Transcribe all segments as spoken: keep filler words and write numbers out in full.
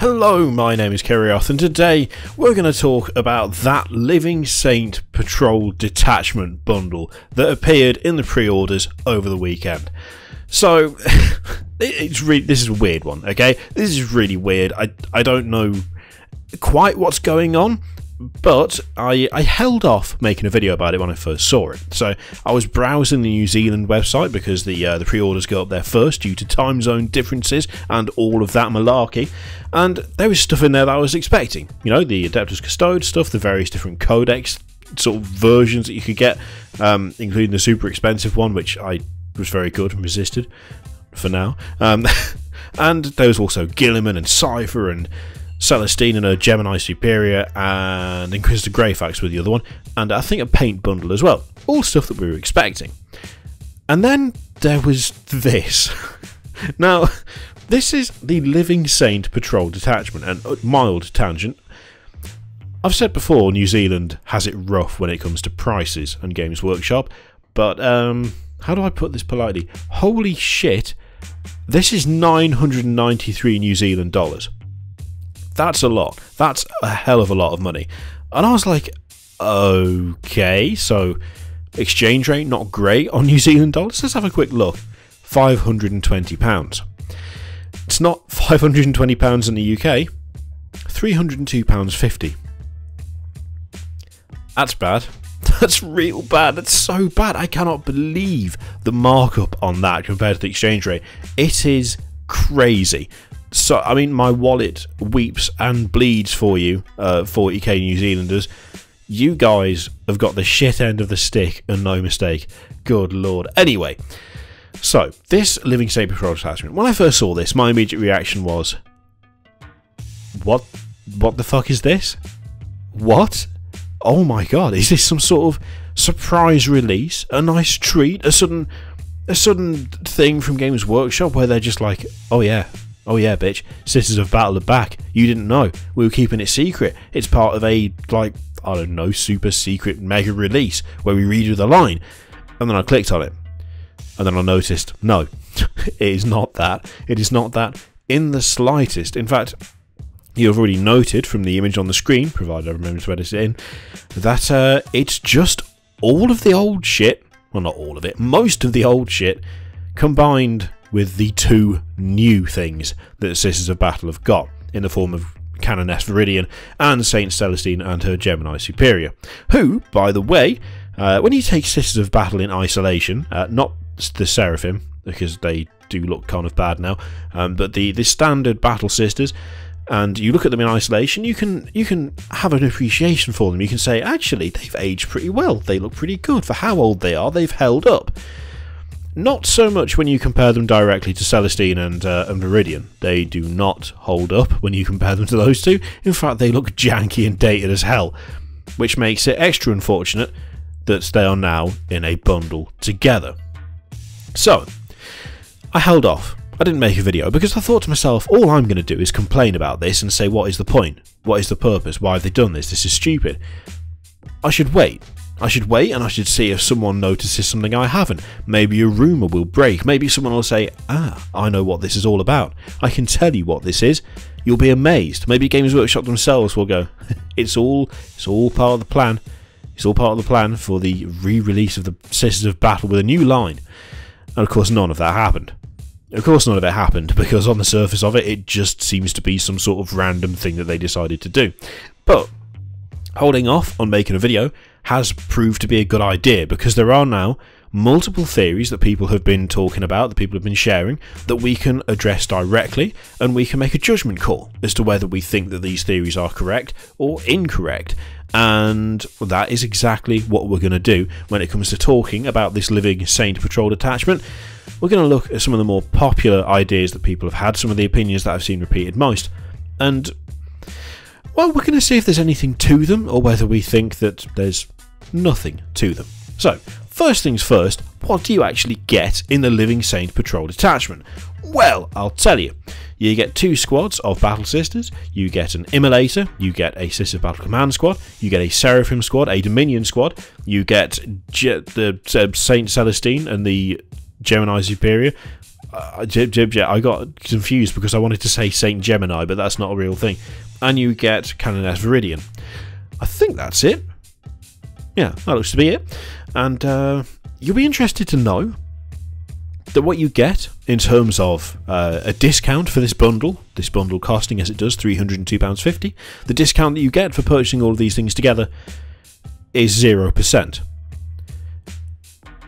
Hello, my name is Kerioth, and today we're going to talk about that Living Saint Patrol Detachment bundle that appeared in the pre-orders over the weekend. So, it's re this is a weird one, okay? This is really weird. I, I don't know quite what's going on, but I, I held off making a video about it when I first saw it. So, I was browsing the New Zealand website because the, uh, the pre-orders go up there first due to time zone differences and all of that malarkey. And there was stuff in there that I was expecting. You know, the Adeptus Custodes stuff, the various different codex sort of versions that you could get, um, including the super expensive one, which I was very good and resisted for now. Um, and there was also Guilliman and Cypher and Celestine and her Geminae Superia and Inquisitor Greyfax with the other one. And I think a paint bundle as well. All stuff that we were expecting. And then there was this. Now, this is the Living Saint Patrol Detachment, and mild tangent. I've said before, New Zealand has it rough when it comes to prices and Games Workshop, but um, how do I put this politely? Holy shit, this is nine hundred ninety-three New Zealand dollars. That's a lot. That's a hell of a lot of money. And I was like, okay, so exchange rate not great on New Zealand dollars. Let's have a quick look. five hundred and twenty pounds. It's not five hundred and twenty pounds in the U K, three hundred and two pounds fifty. That's bad. That's real bad. That's so bad. I cannot believe the markup on that compared to the exchange rate. It is crazy. So, I mean, my wallet weeps and bleeds for you, uh, forty K New Zealanders. You guys have got the shit end of the stick and no mistake. Good lord. Anyway. So, this Living Saint Patrol Detachment, when I first saw this, my immediate reaction was, what, what the fuck is this? What? Oh my god, is this some sort of surprise release? A nice treat? A sudden, a sudden thing from Games Workshop where they're just like, oh yeah, oh yeah, bitch, Sisters of Battle are back. You didn't know. We were keeping it secret. It's part of a, like, I don't know, super secret mega release where we redo the line. And then I clicked on it. And then I noticed, no, it is not that. It is not that in the slightest. In fact, you've already noted from the image on the screen, provided I remember to edit it in, that uh, it's just all of the old shit, well not all of it, most of the old shit, combined with the two new things that Sisters of Battle have got, in the form of Canoness Veridyan and Saint Celestine and her Geminae Superia, who, by the way, uh, when you take Sisters of Battle in isolation, uh, not the Seraphim, because they do look kind of bad now, um, but the, the standard Battle Sisters, and you look at them in isolation, you can you can have an appreciation for them. You can say, actually, they've aged pretty well. They look pretty good. For how old they are, they've held up. Not so much when you compare them directly to Celestine and, uh, and Veridyan. They do not hold up when you compare them to those two. In fact, they look janky and dated as hell, which makes it extra unfortunate that they are now in a bundle together. So, I held off. I didn't make a video because I thought to myself, all I'm going to do is complain about this and say, what is the point? What is the purpose? Why have they done this? This is stupid. I should wait. I should wait and I should see if someone notices something I haven't. Maybe a rumour will break. Maybe someone will say, ah, I know what this is all about. I can tell you what this is. You'll be amazed. Maybe Games Workshop themselves will go, it's all, it's all part of the plan. It's all part of the plan for the re-release of the Sisters of Battle with a new line. And of course, none of that happened. Of course none of it happened, because on the surface of it, it just seems to be some sort of random thing that they decided to do. But holding off on making a video has proved to be a good idea, because there are now multiple theories that people have been talking about, that people have been sharing, that we can address directly, and we can make a judgment call as to whether we think that these theories are correct or incorrect. And that is exactly what we're going to do when it comes to talking about this Living Saint Patrol Detachment. We're going to look at some of the more popular ideas that people have had, some of the opinions that I've seen repeated most, and, well, we're going to see if there's anything to them, or whether we think that there's nothing to them. So, first things first, what do you actually get in the Living Saint Patrol Detachment? Well, I'll tell you. You get two squads of Battle Sisters, you get an Immolator, you get a Sisters of Battle Command Squad, you get a Seraphim Squad, a Dominion Squad, you get Je the uh, Saint Celestine and the Geminae Superia, uh, Jib, Jib, Jib, I got confused because I wanted to say Saint Geminae, but that's not a real thing. And you get Canoness Veridyan. I think that's it. Yeah, that looks to be it. And uh, you'll be interested to know that what you get in terms of uh, a discount for this bundle, this bundle costing as it does three hundred and two pounds fifty, the discount that you get for purchasing all of these things together is zero percent.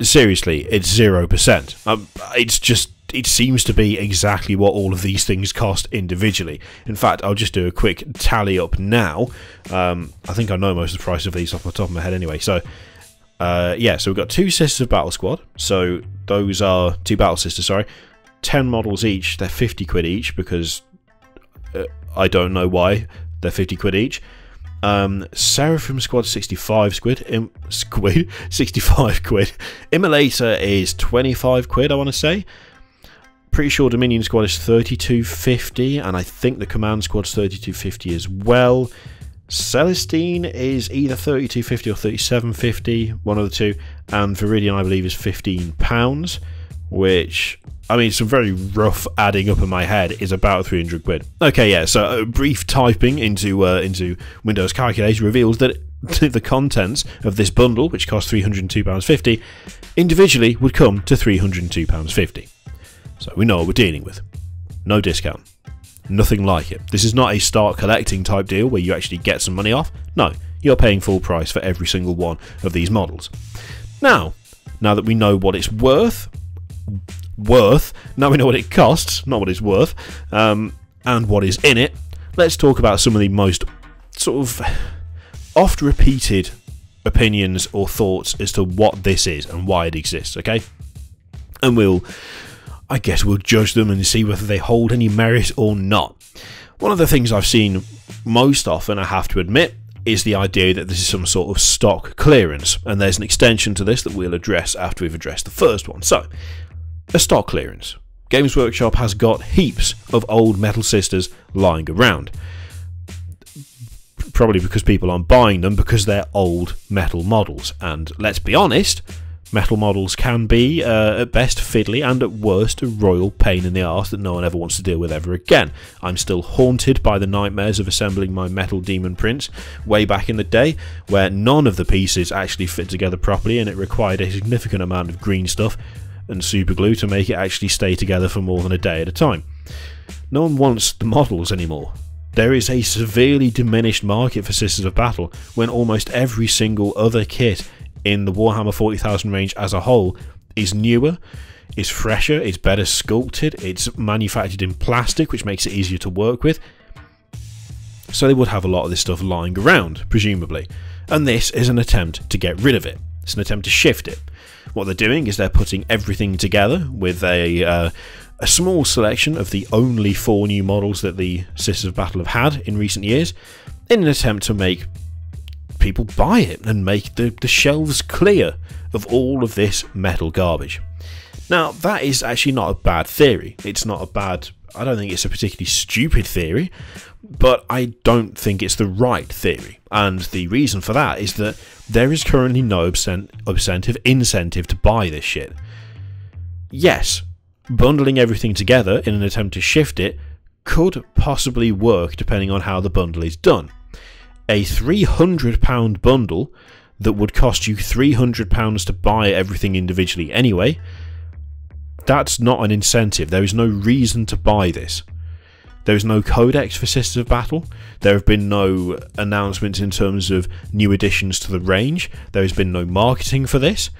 Seriously, it's zero percent. Um, it's just, it seems to be exactly what all of these things cost individually. In fact, I'll just do a quick tally up now. Um, I think I know most of the price of these off the top of my head anyway. So, uh, yeah, so we've got two Sisters of Battle Squad. So those are two Battle Sisters, sorry. ten models each. They're fifty quid each because uh, I don't know why they're fifty quid each. Um, Seraphim Squad sixty-five quid, Im squid sixty-five quid. Immolator is twenty-five quid, I want to say. Pretty sure Dominion Squad is thirty-two fifty, and I think the Command Squad's thirty-two fifty as well. Celestine is either thirty-two fifty or thirty-seven fifty, one of the two. And Veridyan, I believe, is fifteen pounds, which, I mean, some very rough adding up in my head is about three hundred quid. Okay, yeah, so a brief typing into uh, into Windows Calculator reveals that the contents of this bundle, which cost three hundred and two pounds fifty, individually would come to three hundred and two pounds fifty. So we know what we're dealing with. No discount. Nothing like it. This is not a start collecting type deal where you actually get some money off. No, you're paying full price for every single one of these models. Now, now that we know what it's worth, worth, now we know what it costs, not what it's worth, um, and what is in it, let's talk about some of the most sort of oft repeated opinions or thoughts as to what this is and why it exists, okay? And we'll... I guess we'll judge them and see whether they hold any merit or not. One of the things I've seen most often, I have to admit, is the idea that this is some sort of stock clearance, and there's an extension to this that we'll address after we've addressed the first one. So, a stock clearance. Games Workshop has got heaps of old Metal Sisters lying around. Probably because people aren't buying them because they're old metal models, and let's be honest, metal models can be, uh, at best, fiddly and at worst, a royal pain in the arse that no one ever wants to deal with ever again. I'm still haunted by the nightmares of assembling my metal demon prints way back in the day, where none of the pieces actually fit together properly and it required a significant amount of green stuff and super glue to make it actually stay together for more than a day at a time. No one wants the models anymore. There is a severely diminished market for Sisters of Battle when almost every single other kit in the Warhammer forty thousand range as a whole is newer, is fresher, it's better sculpted, it's manufactured in plastic, which makes it easier to work with. So they would have a lot of this stuff lying around, presumably. And this is an attempt to get rid of it. It's an attempt to shift it. What they're doing is they're putting everything together with a uh, a small selection of the only four new models that the Sisters of Battle have had in recent years in an attempt to make people buy it and make the, the shelves clear of all of this metal garbage. Now, that is actually not a bad theory. It's not a bad... I don't think it's a particularly stupid theory, but I don't think it's the right theory. And the reason for that is that there is currently no incentive, incentive to buy this shit. Yes, bundling everything together in an attempt to shift it could possibly work depending on how the bundle is done. A three hundred pound bundle that would cost you three hundred pounds to buy everything individually anyway, that's not an incentive. There is no reason to buy this. There is no codex for Sisters of Battle. There have been no announcements in terms of new additions to the range. There has been no marketing for this.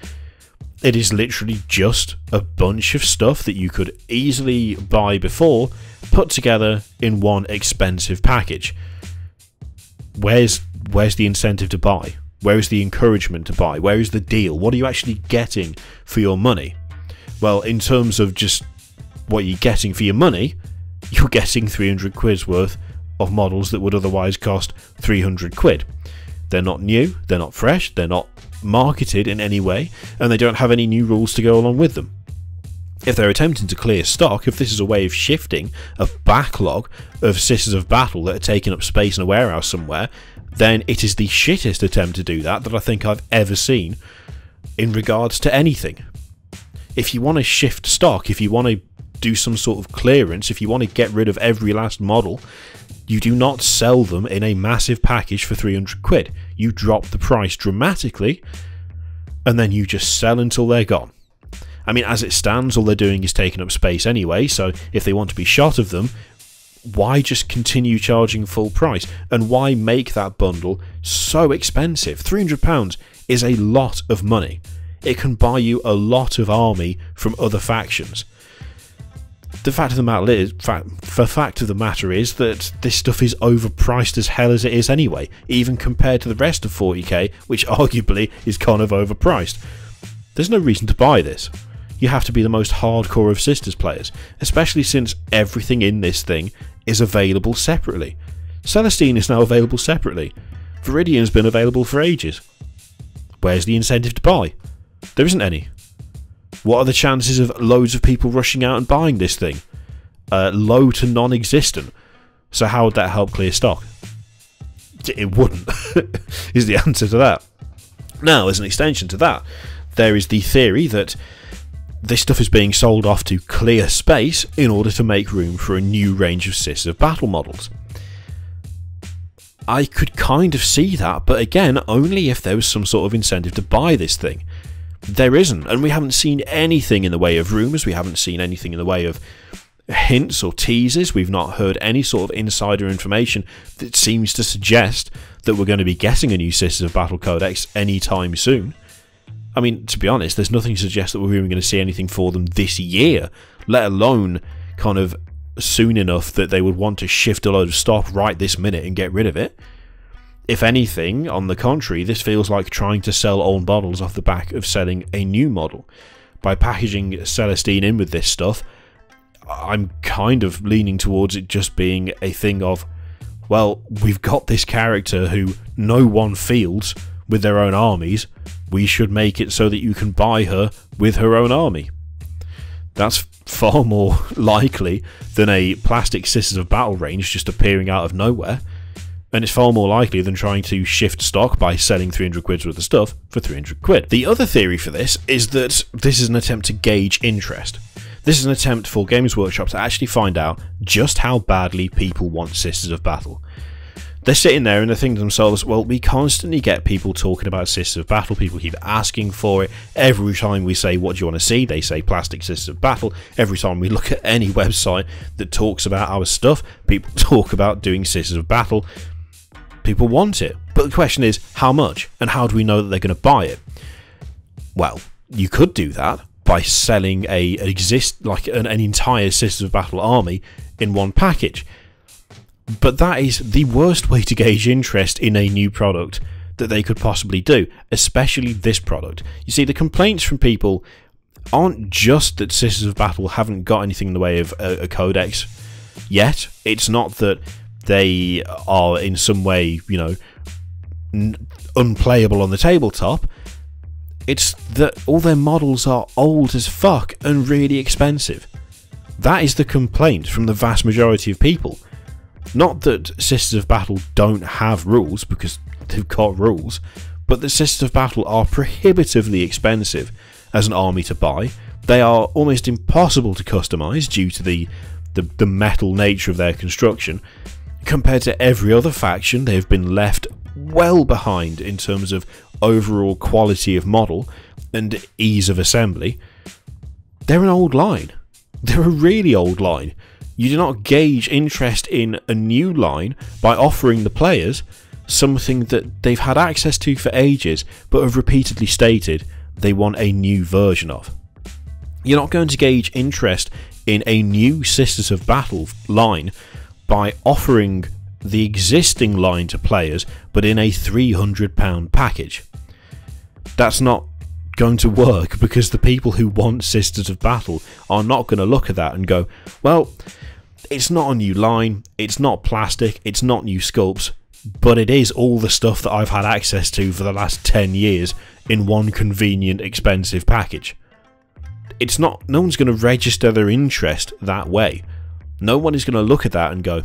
It is literally just a bunch of stuff that you could easily buy before, put together in one expensive package. Where's where's the incentive to buy? Where is the encouragement to buy? Where is the deal? What are you actually getting for your money? Well, in terms of just what you're getting for your money, you're getting three hundred quid's worth of models that would otherwise cost three hundred quid. They're not new, they're not fresh, they're not marketed in any way, and they don't have any new rules to go along with them. If they're attempting to clear stock, if this is a way of shifting a backlog of Sisters of Battle that are taking up space in a warehouse somewhere, then it is the shittest attempt to do that that I think I've ever seen in regards to anything. If you want to shift stock, if you want to do some sort of clearance, if you want to get rid of every last model, you do not sell them in a massive package for three hundred quid. You drop the price dramatically, and then you just sell until they're gone. I mean, as it stands, all they're doing is taking up space anyway, so if they want to be shot of them, why just continue charging full price? And why make that bundle so expensive? three hundred pounds is a lot of money. It can buy you a lot of army from other factions. The fact of the matter is, fact, the fact of the matter is that this stuff is overpriced as hell as it is anyway, even compared to the rest of forty K, which arguably is kind of overpriced. There's no reason to buy this. You have to be the most hardcore of Sisters players, especially since everything in this thing is available separately. Celestine is now available separately. Veridyan's been available for ages. Where's the incentive to buy? There isn't any. What are the chances of loads of people rushing out and buying this thing? Uh, low to non-existent. So how would that help clear stock? It wouldn't, is the answer to that. Now, as an extension to that, there is the theory that this stuff is being sold off to clear space in order to make room for a new range of Sisters of Battle models. I could kind of see that, but again, only if there was some sort of incentive to buy this thing. There isn't, and we haven't seen anything in the way of rumours, we haven't seen anything in the way of hints or teases, we've not heard any sort of insider information that seems to suggest that we're going to be getting a new Sisters of Battle Codex anytime soon. I mean, to be honest, there's nothing to suggest that we're even going to see anything for them this year, let alone kind of soon enough that they would want to shift a load of stock right this minute and get rid of it. If anything, on the contrary, this feels like trying to sell old models off the back of selling a new model. By packaging Celestine in with this stuff, I'm kind of leaning towards it just being a thing of, well, we've got this character who no one fields with their own armies, we should make it so that you can buy her with her own army. That's far more likely than a plastic Sisters of Battle range just appearing out of nowhere, and it's far more likely than trying to shift stock by selling three hundred quid's worth of stuff for three hundred quid. The other theory for this is that this is an attempt to gauge interest. This is an attempt for Games Workshop to actually find out just how badly people want Sisters of Battle. They're sitting there and they're thinking to themselves, well, we constantly get people talking about Sisters of Battle, people keep asking for it. Every time we say, what do you want to see? They say plastic Sisters of Battle. Every time we look at any website that talks about our stuff, people talk about doing Sisters of Battle. People want it. But the question is, how much? And how do we know that they're going to buy it? Well, you could do that by selling a exist like an, an entire Sisters of Battle army in one package. But that is the worst way to gauge interest in a new product that they could possibly do, especially this product. You see, the complaints from people aren't just that Sisters of Battle haven't got anything in the way of a, a codex yet. It's not that they are in some way, you know, n unplayable on the tabletop. It's that all their models are old as fuck and really expensive. That is the complaint from the vast majority of people. Not that Sisters of Battle don't have rules, because they've got rules, but that Sisters of Battle are prohibitively expensive as an army to buy. They are almost impossible to customise due to the, the, the metal nature of their construction. Compared to every other faction, they have been left well behind in terms of overall quality of model and ease of assembly. They're an old line. They're a really old line. You do not gauge interest in a new line by offering the players something that they've had access to for ages but have repeatedly stated they want a new version of. You're not going to gauge interest in a new Sisters of Battle line by offering the existing line to players but in a three hundred pound package. That's not going to work because the people who want Sisters of Battle are not going to look at that and go, well, it's not a new line, it's not plastic, it's not new sculpts, but it is all the stuff that I've had access to for the last ten years in one convenient, expensive package. It's not, no one's going to register their interest that way. No one is going to look at that and go,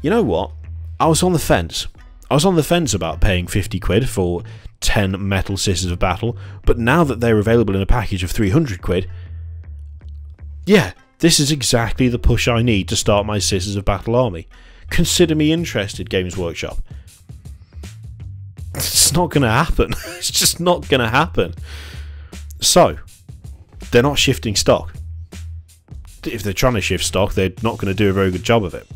you know what, I was on the fence. I was on the fence about paying fifty quid for ten metal Sisters of Battle, but now that they're available in a package of three hundred quid, yeah, This is exactly the push I need to start my Sisters of Battle army. Consider me interested, Games Workshop. It's not going to happen. It's just not going to happen. So, they're not shifting stock. If they're trying to shift stock, they're not going to do a very good job of it.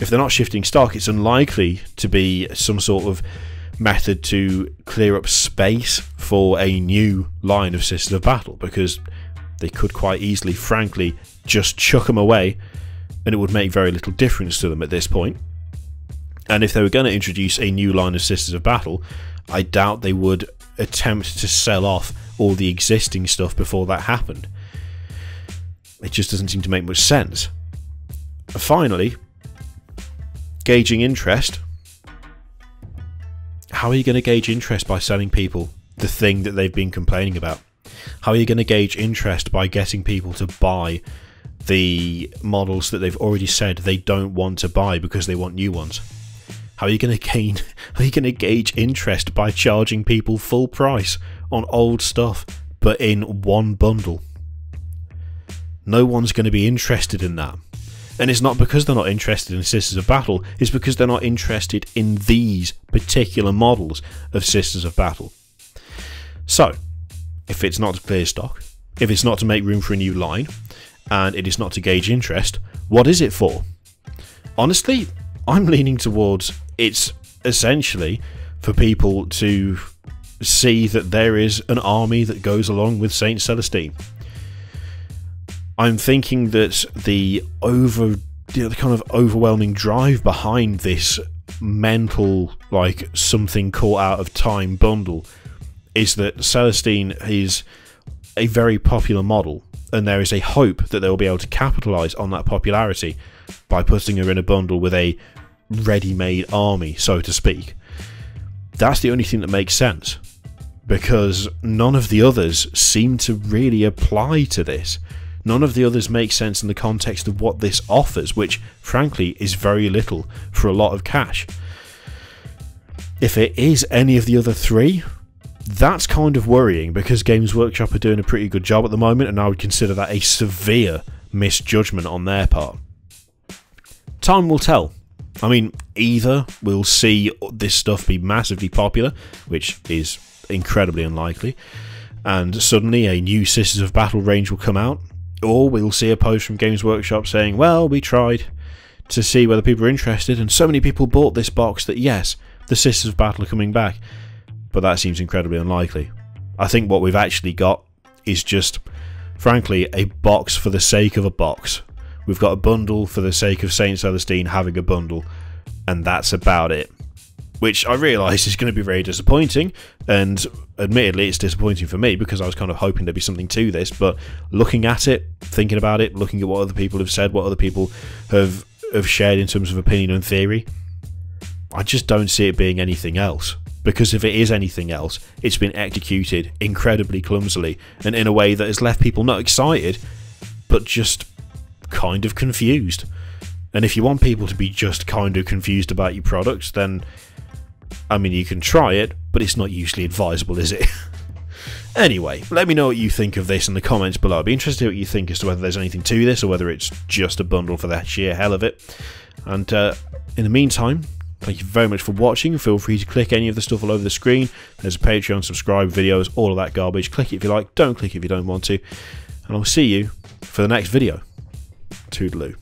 If they're not shifting stock, it's unlikely to be some sort of method to clear up space for a new line of Sisters of Battle, because they could quite easily, frankly, just chuck them away and it would make very little difference to them at this point. And if they were going to introduce a new line of Sisters of Battle, I doubt they would attempt to sell off all the existing stuff before that happened. It just doesn't seem to make much sense. Finally, gauging interest. How are you going to gauge interest by selling people the thing that they've been complaining about? How are you going to gauge interest by getting people to buy the models that they've already said they don't want to buy because they want new ones? How are you going to gain? How are you going to gauge interest by charging people full price on old stuff, but in one bundle? No one's going to be interested in that. And it's not because they're not interested in Sisters of Battle, it's because they're not interested in these particular models of Sisters of Battle. So, if it's not to clear stock, if it's not to make room for a new line, and it is not to gauge interest, what is it for? Honestly, I'm leaning towards it's essentially for people to see that there is an army that goes along with Saint Celestine. I'm thinking that the over, you know, the kind of overwhelming drive behind this mental, like, something caught out of time bundle is that Celestine is a very popular model, and there is a hope that they will be able to capitalise on that popularity by putting her in a bundle with a ready-made army, so to speak. That's the only thing that makes sense, because none of the others seem to really apply to this. None of the others make sense in the context of what this offers, which, frankly, is very little for a lot of cash. If it is any of the other three, that's kind of worrying, because Games Workshop are doing a pretty good job at the moment, and I would consider that a severe misjudgment on their part. Time will tell. I mean, either we'll see this stuff be massively popular, which is incredibly unlikely, and suddenly a new Sisters of Battle range will come out, or we'll see a post from Games Workshop saying, well, we tried to see whether people are interested, and so many people bought this box that, yes, the Sisters of Battle are coming back. But that seems incredibly unlikely. I think what we've actually got is just, frankly, a box for the sake of a box. We've got a bundle for the sake of Saint Celestine having a bundle, and that's about it. Which I realise is going to be very disappointing, and admittedly it's disappointing for me because I was kind of hoping there'd be something to this, but looking at it, thinking about it, looking at what other people have said, what other people have, have shared in terms of opinion and theory, I just don't see it being anything else. Because if it is anything else, it's been executed incredibly clumsily and in a way that has left people not excited, but just kind of confused. And if you want people to be just kind of confused about your products, then, I mean, you can try it, but it's not usually advisable, is it? Anyway, let me know what you think of this in the comments below. I'd be interested to hear what you think as to whether there's anything to this or whether it's just a bundle for the sheer hell of it. And uh, in the meantime, thank you very much for watching. Feel free to click any of the stuff all over the screen. There's a Patreon, subscribe, videos, all of that garbage. Click it if you like, don't click if you don't want to. And I'll see you for the next video. Toodaloo.